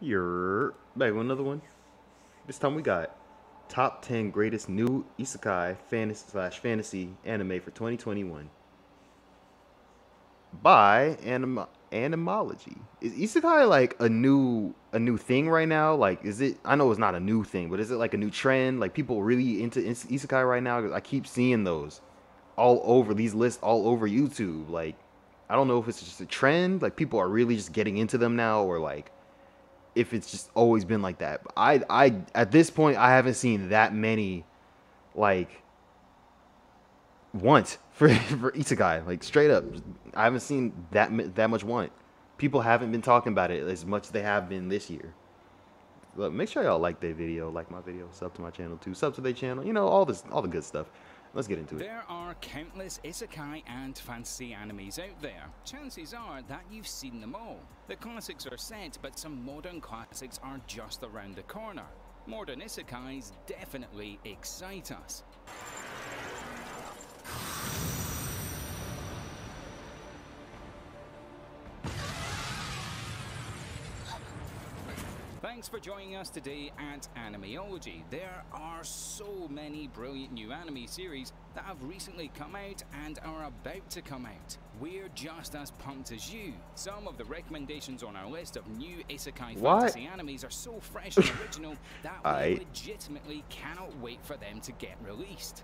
Your back with another one. This time we got top 10 greatest new isekai fantasy anime for 2021 by Animeology. Is isekai like a new thing right now? Like, is it? I know it's not a new thing, but is it like a new trend? Like, people really into isekai right now? Because I keep seeing those all over these lists all over YouTube. Like, I don't know if it's just a trend. Like, people are really just getting into them now, or like, if it's just always been like that. But I at this point, I haven't seen that many, like, want for isekai. Like, straight up, I haven't seen that much want. People haven't been talking about it as much as they have been this year. But make sure y'all like their video, like my video, sub to my channel too, sub to their channel. You know, all the good stuff. Let's get into it. There are countless isekai and fantasy animes out there. Chances are that you've seen them all. The classics are set, but some modern classics are just around the corner. Modern isekais definitely excite us. Thanks for joining us today at Animeology. There are so many brilliant new anime series that have recently come out and are about to come out. We're just as pumped as you. Some of the recommendations on our list of new isekai fantasy animes are so fresh and original that we legitimately cannot wait for them to get released.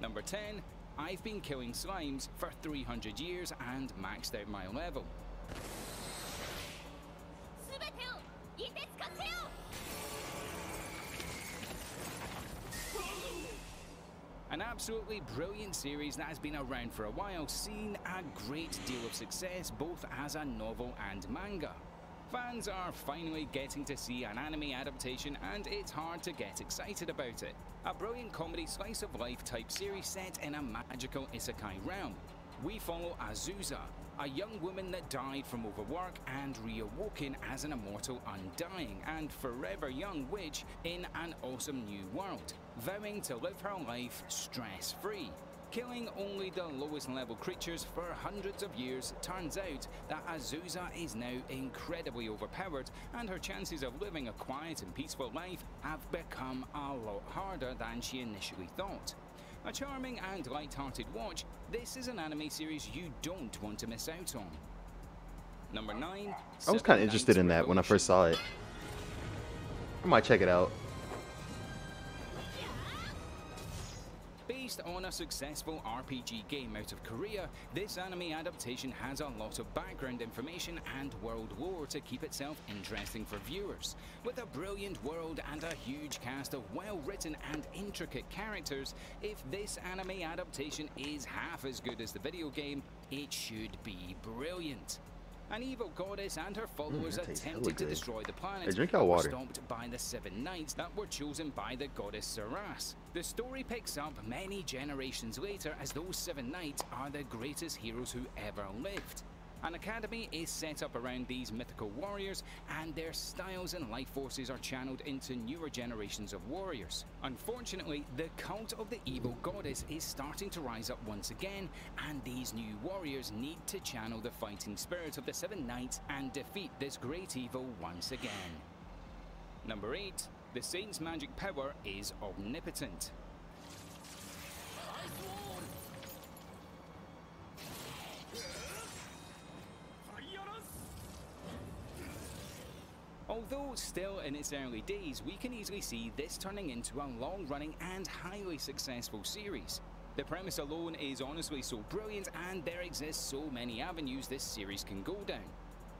Number 10, I've Been Killing Slimes for 300 years and maxed out my level. An absolutely brilliant series that has been around for a while, seen a great deal of success both as a novel and manga. Fans are finally getting to see an anime adaptation, and it's hard to get excited about it. A brilliant comedy slice-of-life type series set in a magical isekai realm. We follow Azusa, a young woman that died from overwork and reawoken as an immortal, undying, and forever young witch in an awesome new world, vowing to live her life stress-free. Killing only the lowest level creatures for hundreds of years, turns out that Azusa is now incredibly overpowered, and her chances of living a quiet and peaceful life have become a lot harder than she initially thought. A charming and light-hearted watch, this is an anime series you don't want to miss out on. Number 9. I was kind of interested in that when I first saw it. I might check it out. Based on a successful RPG game out of Korea, this anime adaptation has a lot of background information and world lore to keep itself interesting for viewers. With a brilliant world and a huge cast of well-written and intricate characters, if this anime adaptation is half as good as the video game, it should be brilliant. An evil goddess and her followers attempted to destroy the planet, but were stopped by the 7 knights that were chosen by the goddess Saras. The story picks up many generations later, as those 7 knights are the greatest heroes who ever lived. An academy is set up around these mythical warriors, and their styles and life forces are channeled into newer generations of warriors. Unfortunately, the cult of the evil goddess is starting to rise up once again, and these new warriors need to channel the fighting spirit of the 7 knights and defeat this great evil once again. Number 8. The Saint's Magic Power is Omnipotent. Although still in its early days, we can easily see this turning into a long-running and highly successful series. The premise alone is honestly so brilliant, and there exist so many avenues this series can go down.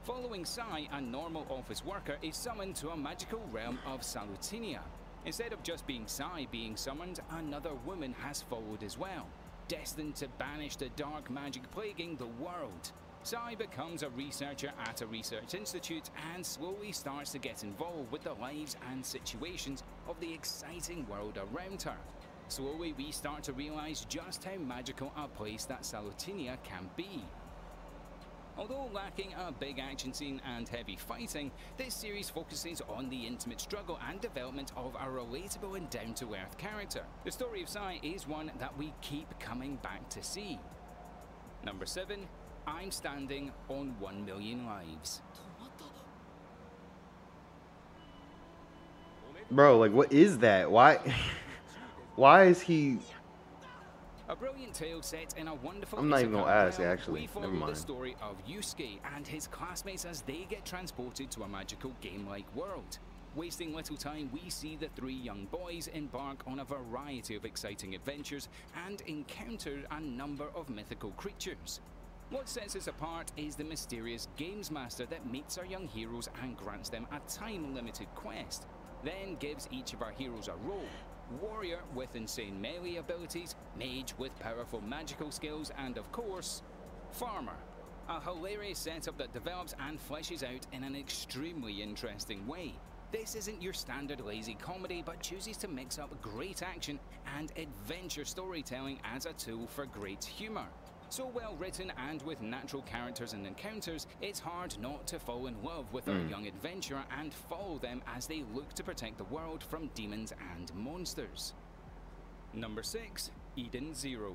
Following Sai, a normal office worker is summoned to a magical realm of Salutania. Instead of just being Sai being summoned, another woman has followed as well, destined to banish the dark magic plaguing the world. Sai becomes a researcher at a research institute and slowly starts to get involved with the lives and situations of the exciting world around her. Slowly we start to realize just how magical a place that Salutinia can be. Although lacking a big action scene and heavy fighting, this series focuses on the intimate struggle and development of a relatable and down-to-earth character. The story of Sai is one that we keep coming back to see. Number 7. I'm Standing on 1 Million Lives. Bro, like, what is that? Why? Why is he? A brilliant tale set in a wonderful. I'm not even gonna ask, actually. We follow the story of Yusuke and his classmates as they get transported to a magical game-like world. Wasting little time, we see the three young boys embark on a variety of exciting adventures and encounter a number of mythical creatures. What sets us apart is the mysterious games master that meets our young heroes and grants them a time-limited quest, then gives each of our heroes a role. Warrior with insane melee abilities, mage with powerful magical skills, and of course, farmer. A hilarious setup that develops and fleshes out in an extremely interesting way. This isn't your standard lazy comedy, but chooses to mix up great action and adventure storytelling as a tool for great humor. So well written and with natural characters and encounters, it's hard not to fall in love with our young adventurer and follow them as they look to protect the world from demons and monsters. Number 6. Eden Zero.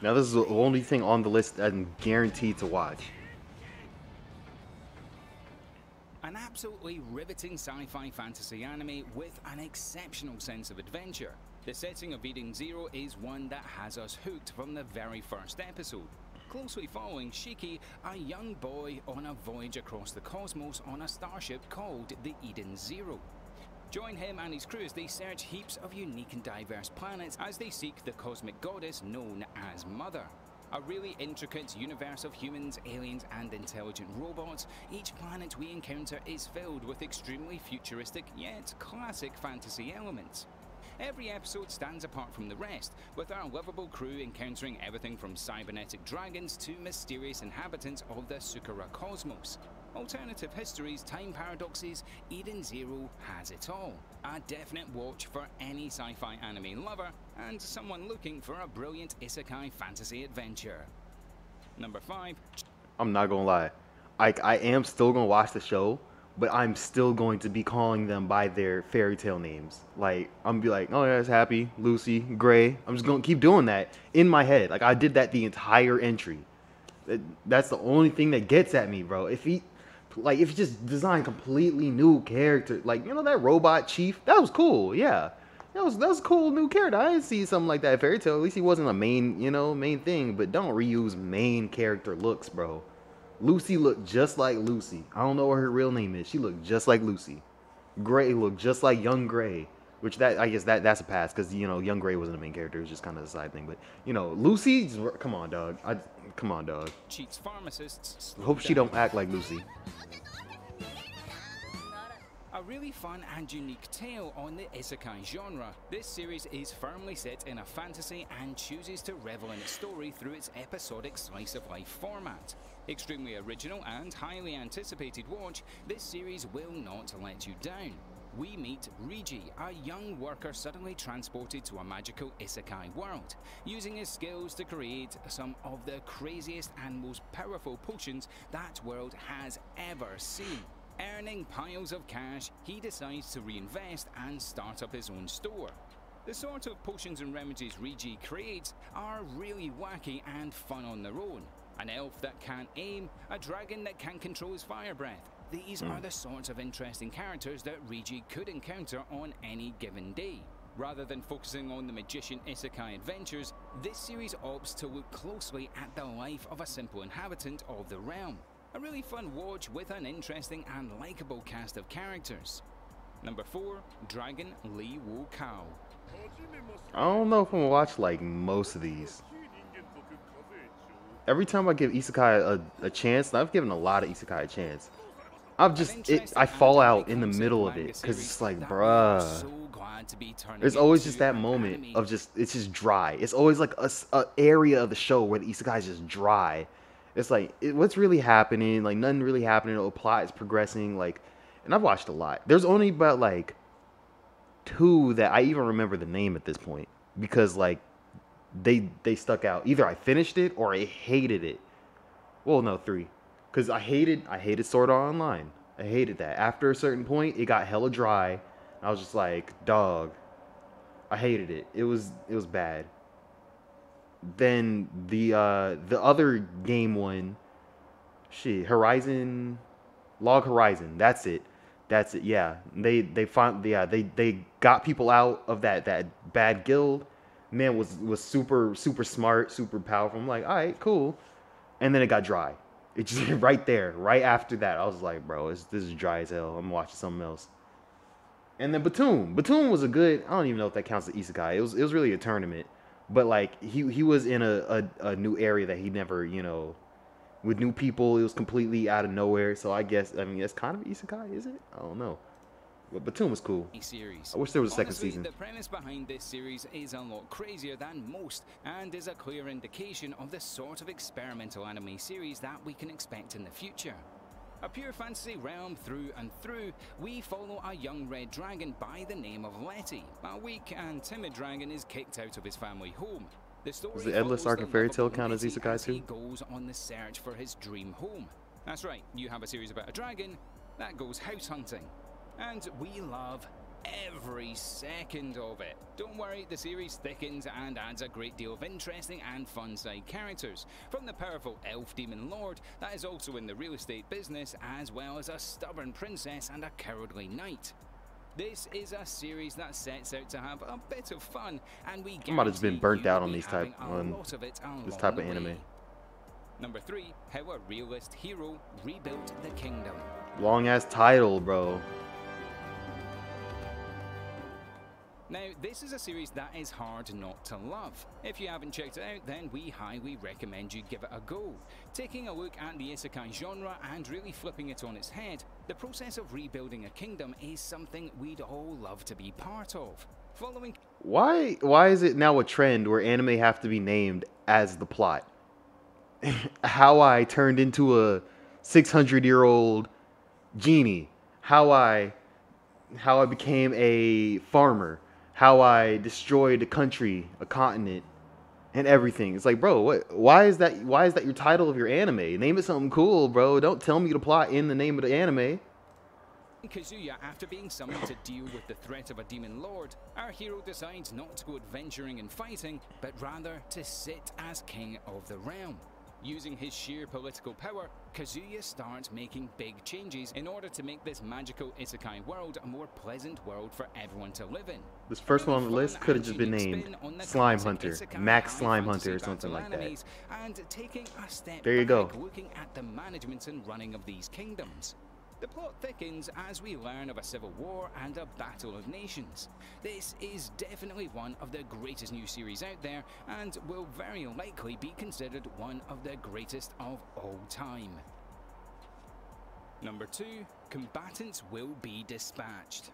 Now this is the only thing on the list I'm guaranteed to watch. An absolutely riveting sci-fi fantasy anime with an exceptional sense of adventure. The setting of Eden Zero is one that has us hooked from the very first episode, closely following Shiki, a young boy on a voyage across the cosmos on a starship called the Eden Zero. Join him and his crew as they search heaps of unique and diverse planets as they seek the cosmic goddess known as Mother. A really intricate universe of humans, aliens, and intelligent robots, each planet we encounter is filled with extremely futuristic yet classic fantasy elements. Every episode stands apart from the rest, with our lovable crew encountering everything from cybernetic dragons to mysterious inhabitants of the Sukura cosmos. Alternative histories, time paradoxes, Eden Zero has it all. A definite watch for any sci-fi anime lover and someone looking for a brilliant isekai fantasy adventure. Number 5. I'm not gonna lie, I am still gonna watch the show, but I'm still going to be calling them by their fairy tale names. Like, I'm gonna be like, oh yeah, it's Happy, Lucy, Gray. I'm just gonna keep doing that in my head. Like, I did that the entire entry. That's the only thing that gets at me, bro. If he just designed completely new character, like, you know, that robot chief, that was cool. Yeah, that was cool new character. I didn't see something like that fairy tale. At least he wasn't a main, you know, main thing. But don't reuse main character looks, bro. Lucy looked just like Lucy. I don't know what her real name is. She looked just like Lucy. Gray looked just like Young Gray, which I guess that's a pass because, you know, Young Gray wasn't a main character. It was just kind of a side thing. But, you know, Lucy, come on, dog. Come on, dog. Cheats pharmacists. Hope she don't act like Lucy. A really fun and unique tale on the isekai genre, this series is firmly set in a fantasy and chooses to revel in its story through its episodic slice-of-life format. Extremely original and highly anticipated watch, this series will not let you down. We meet Riji, a young worker suddenly transported to a magical isekai world, using his skills to create some of the craziest and most powerful potions that world has ever seen. Earning piles of cash, he decides to reinvest and start up his own store. The sort of potions and remedies Riji creates are really wacky and fun on their own. An elf that can't aim, a dragon that can't control his fire breath. These are the sorts of interesting characters that Riji could encounter on any given day. Rather than focusing on the magician isekai adventures, this series opts to look closely at the life of a simple inhabitant of the realm. A really fun watch with an interesting and likable cast of characters. Number 4, Dragon Li Wu Kao. I don't know if I'm gonna watch like most of these. Every time I give Isekai a chance, and I've given a lot of Isekai a chance, I fall out in the middle of it because it's like, bruh. There's always just that moment of it's just dry. It's always like a area of the show where the Isekai is just dry. It's like, what's really happening? Like, nothing really happening. The plot is progressing. Like, and I've watched a lot. There's only about, like, 2 that I even remember the name at this point. Because, like, they stuck out. Either I finished it or I hated it. Well, no, three. Because I hated Sword Art Online. I hated that. After a certain point, it got hella dry. I was just like, dog. I hated it. It was bad. Then the other game one, shit, Horizon, Log Horizon. That's it. That's it. Yeah, they got people out of that bad guild. Man was super smart, super powerful. I'm like, all right, cool. And then it got dry. It just right there, right after that. I was like, bro, this is dry as hell. I'm watching something else. And then Batum was a good. I don't even know if that counts as Isekai. It was really a tournament, but like he was in a new area that he never, you know, with new people. It was completely out of nowhere. So I mean that's kind of Isekai, is it? I don't know. But Batum was cool. I wish there was a second season. The premise behind this series is a lot crazier than most, and is a clear indication of the sort of experimental anime series that we can expect in the future. A pure fantasy realm through and through, we follow a young red dragon by the name of Letty. A weak and timid dragon is kicked out of his family home. The story is the endless arc of fairy tale count as Isekai too? He goes on the search for his dream home. That's right, you have a series about a dragon that goes house hunting. And we love every second of it. Don't worry, the series thickens and adds a great deal of interesting and fun side characters, from the powerful elf demon lord that is also in the real estate business, as well as a stubborn princess and a cowardly knight. This is a series that sets out to have a bit of fun, and we somebody's been burnt out on this type of anime. Number 3, How a Realist Hero Rebuilt the Kingdom. Long ass title, bro. Now, this is a series that is hard not to love. If you haven't checked it out, then we highly recommend you give it a go. Taking a look at the isekai genre and really flipping it on its head, the process of rebuilding a kingdom is something we'd all love to be part of. Following... Why is it now a trend where anime have to be named as the plot? How I turned into a 600-year-old genie. How I became a farmer. How I destroyed a country, a continent, and everything. It's like, bro, what? Why is that your title of your anime? Name it something cool, bro. Don't tell me the plot in the name of the anime. Kazuya, after being summoned to deal with the threat of a demon lord, our hero decides not to go adventuring and fighting, but rather to sit as king of the realm. Using his sheer political power, Kazuya starts making big changes in order to make this magical isekai world a more pleasant world for everyone to live in. This first one on the list could have just been named Slime Hunter, Max Slime Hunter, or something like that. And taking a step there you go. Looking at the management and running of these kingdoms. The plot thickens as we learn of a civil war and a battle of nations. This is definitely one of the greatest new series out there, and will very likely be considered one of the greatest of all time. Number 2, Combatants Will Be Dispatched.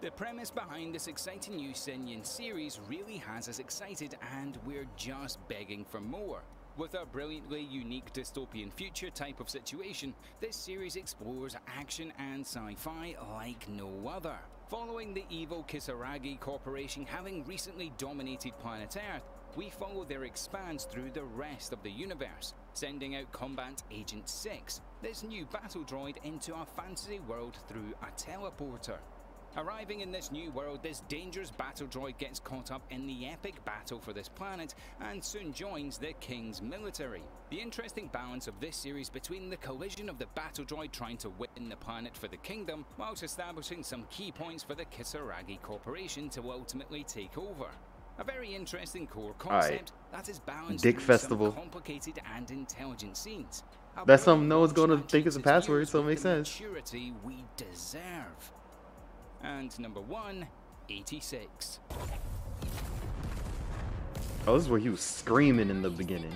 The premise behind this exciting new Senyin series really has us excited, and we're just begging for more. With a brilliantly unique dystopian future type of situation, this series explores action and sci-fi like no other. Following the evil Kisaragi Corporation having recently dominated planet Earth, we follow their expanse through the rest of the universe, sending out Combat Agent 6, this new battle droid, into a fantasy world through a teleporter. Arriving in this new world, this dangerous battle droid gets caught up in the epic battle for this planet and soon joins the King's military. The interesting balance of this series between the collision of the battle droid trying to win the planet for the Kingdom, whilst establishing some key points for the Kisaragi Corporation to ultimately take over. A very interesting core concept that is balanced through some complicated and intelligent scenes. That's something no one's going to think is a password, so it makes sense. Maturity we deserve. And number 1, 86. Oh, this is where he was screaming in the beginning.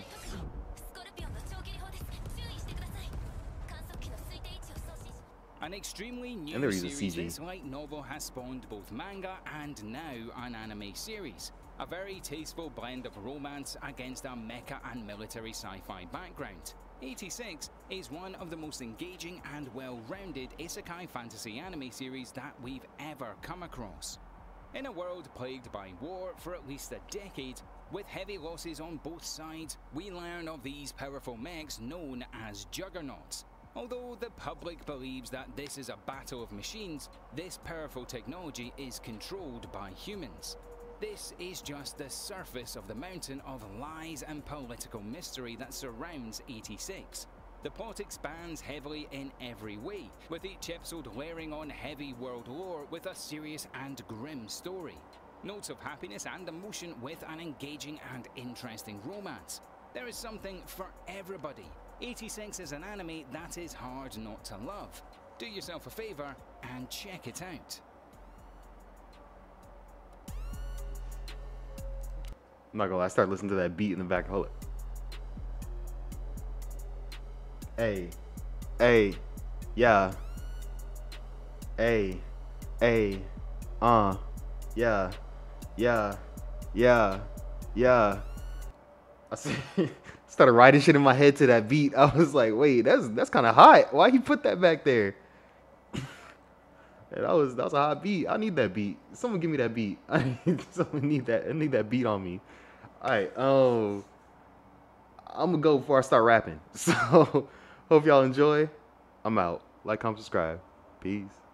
An extremely new series, this light novel has spawned both manga and now an anime series. A very tasteful blend of romance against a mecha and military sci-fi background, 86 is one of the most engaging and well-rounded isekai fantasy anime series that we've ever come across. In a world plagued by war for at least a decade, with heavy losses on both sides, we learn of these powerful mechs known as juggernauts. Although the public believes that this is a battle of machines, this powerful technology is controlled by humans. This is just the surface of the mountain of lies and political mystery that surrounds 86. The plot expands heavily in every way, with each episode layering on heavy world lore with a serious and grim story. Notes of happiness and emotion with an engaging and interesting romance. There is something for everybody. 86 is an anime that is hard not to love. Do yourself a favor and check it out. I'm not gonna lie, I started listening to that beat in the back. Hold it. I started writing shit in my head to that beat. I was like, wait, that's kind of hot. Why he put that back there? And that was a hot beat. I need that beat. Someone give me that beat. I need that beat on me. All right. I'm gonna go before I start rapping. So hope y'all enjoy. I'm out. Like, comment, subscribe. Peace.